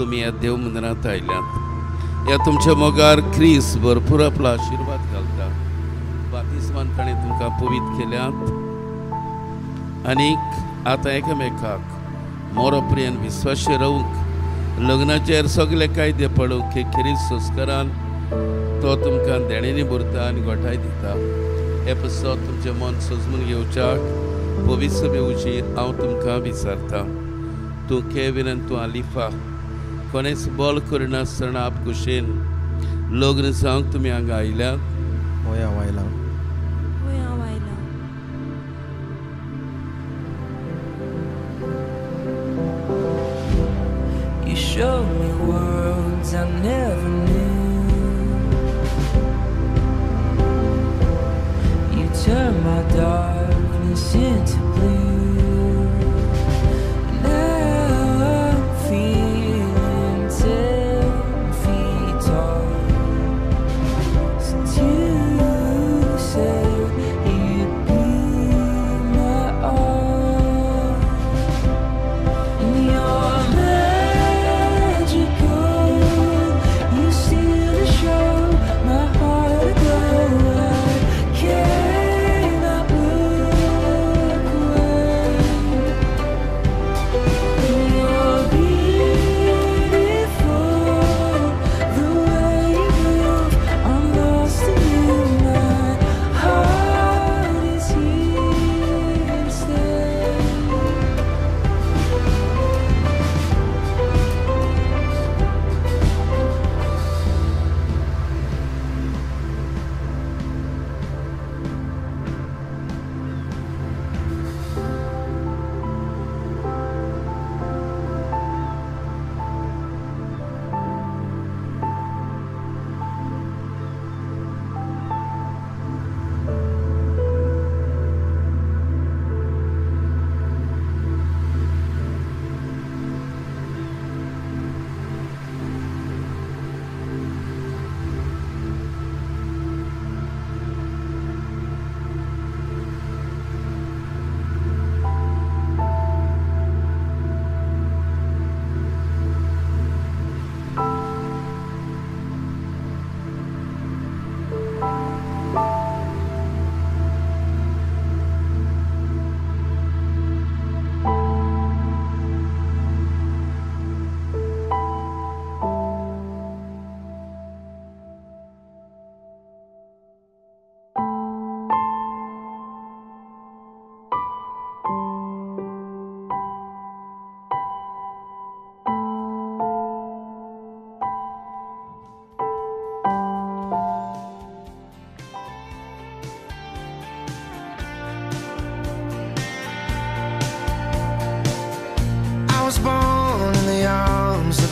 तुम्ही या देव मंदिरांत आयल्यात या तुमच्या मोगार ख्रिस्त भरपूर आपला आशीर्वाद घालता बातिस्मान ताणें तुमकां पवित्र केल्यात आनीक आतां एकामेकाक मोरो प्रियन विश्वाशी रावूंक लग्नाचेर सगळे कायदे पडूंक हे ख्रिस्त संस्कारान तो तुमकां देणेनी भरता आनी गोठाय दिता हे पसो तुमचें मन सजमून घेवच्याक पवित्र मेवची हांव तुमकां विचारता तूं केविनन तूं आलिफा कोणेच बॉल करनासतना आपकुशेन लग्न जावंक तुमी हांगा आयल्यात होय हांव आयलां Show me worlds I never knew You turn my darkness into blue Now I'm feeling 10 feet tall Since you said you'd be my all And you're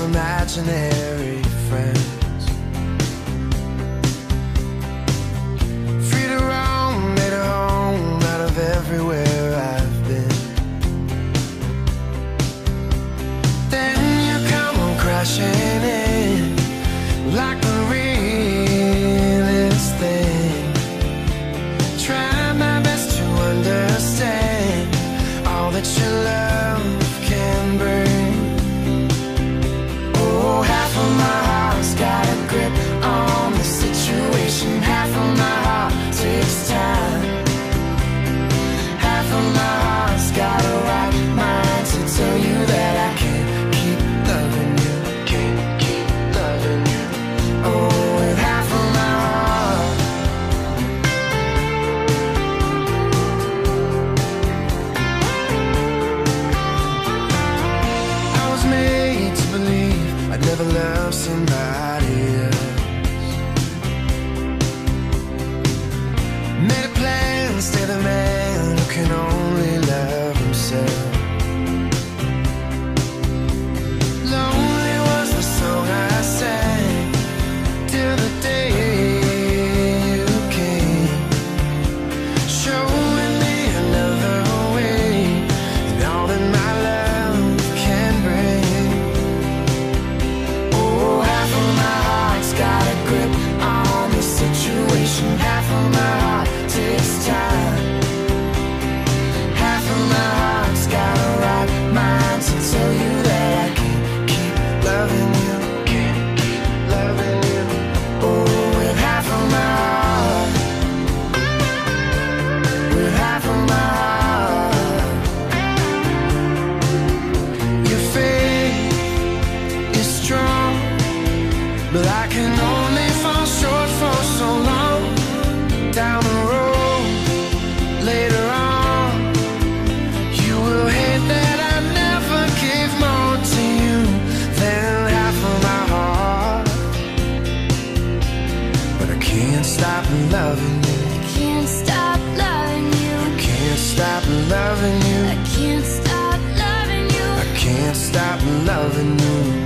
Imaginary friends Free to roam, made a home out of everywhere I've been Then you come crashing in Like the realest thing Try my best to understand All that you love can bring My heart's got a grip on the situation Half of my heart takes time Half of my heart's got a right mind To tell you that I can't keep loving you Can't keep loving you Oh, with half of my heart I was made to believe I'd never love somebody else Made a plan, stay the man who can only love himself Lonely was the song I sang Till the day you came Showing me another way And all that my love can bring Got a grip on the situation Half of my heart takes time Half of my heart's got a right mind To tell you that I can't keep loving stop loving you. I can't stop loving you. I can't stop loving you. I can't stop loving you. I can't stop loving you.